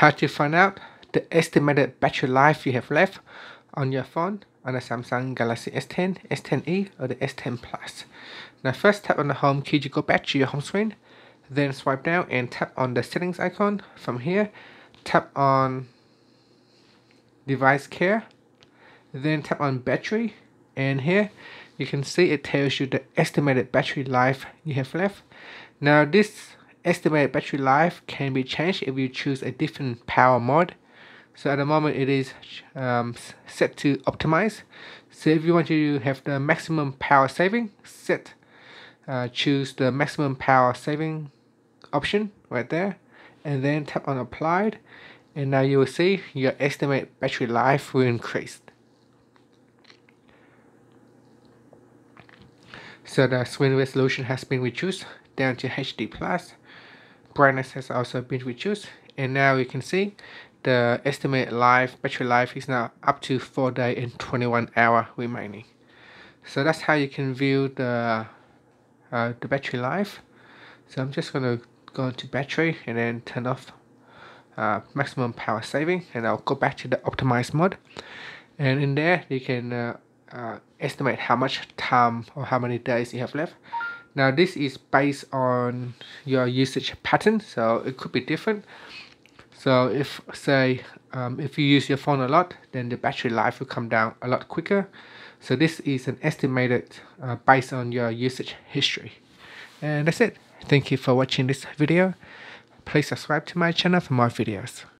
How to find out the estimated battery life you have left on your phone on the Samsung Galaxy S10, S10e or the S10+. Now first tap on the home key to go back to your home screen, then swipe down and tap on the settings icon. From here, tap on device care, then tap on battery, and here you can see it tells you the estimated battery life you have left. Now this estimated battery life can be changed if you choose a different power mode. So at the moment it is set to optimize. So if you want to have the maximum power saving, choose the maximum power saving option right there, and then tap on applied, and now you will see your estimated battery life will increase. So the screen resolution has been reduced down to HD+. Brightness has also been reduced, and now you can see the estimated battery life is now up to 4 days and 21 hours remaining. So that's how you can view the battery life. So I'm just gonna go into battery and then turn off maximum power saving, and I'll go back to the optimized mode. And in there you can estimate how much time or how many days you have left. Now this is based on your usage pattern, so it could be different. So if say if you use your phone a lot, then the battery life will come down a lot quicker. So this is an estimated based on your usage history. And that's it. Thank you for watching this video. Please subscribe to my channel for more videos.